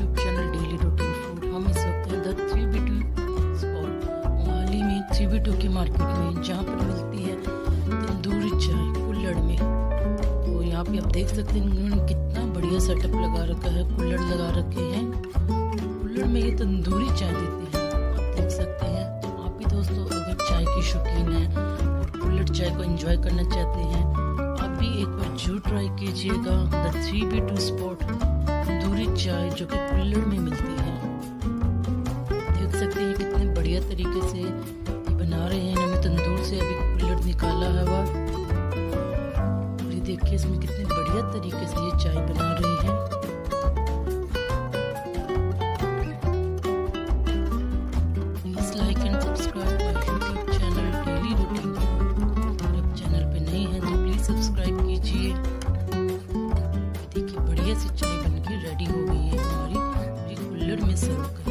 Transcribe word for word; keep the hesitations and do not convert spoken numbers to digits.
YouTube channel daily routine food. हम इस वक्त हैं the three B two spot Mohali में, थ्री बी टू की मार्केट में, जहाँ पर मिलती है तंदूरी चाय कुल्हड़ में। तो यहाँ पे आप देख सकते हैं इन्होंने कितना बढ़िया सेटअप लगा रखा है, कुल्हड़ लगा रखे हैं। कुल्हड़ में ये तंदूरी चाय देते हैं, आप देख सकते हैं। तो आप भी दोस्तों अगर चाय की शौकीन है और कुल्हड़ चाय को एंजॉय करना चाहते हैं, आप भी एक बार जरूर ट्राई कीजिएगा the three B two spot tandoori चाय जो कि कुल्हड़ में मिलती है। देख सकते हैं कितने बढ़िया तरीके से बना रहे हैं। इन्होंने तंदूर से अभी कुल्हड़ निकाला है और ये देखिए इसमें कितने बढ़िया तरीके से ये चाय बना रहे हैं। Please like and subscribe my YouTube channel daily routine food. अगर आप चैनल पे नए हैं तो प्लीज सब्सक्राइब कीजिए। देखिए बढ़िया से चाय बनके रेडी हो गई है हमारी, कुल्हड़ में सर्व कर।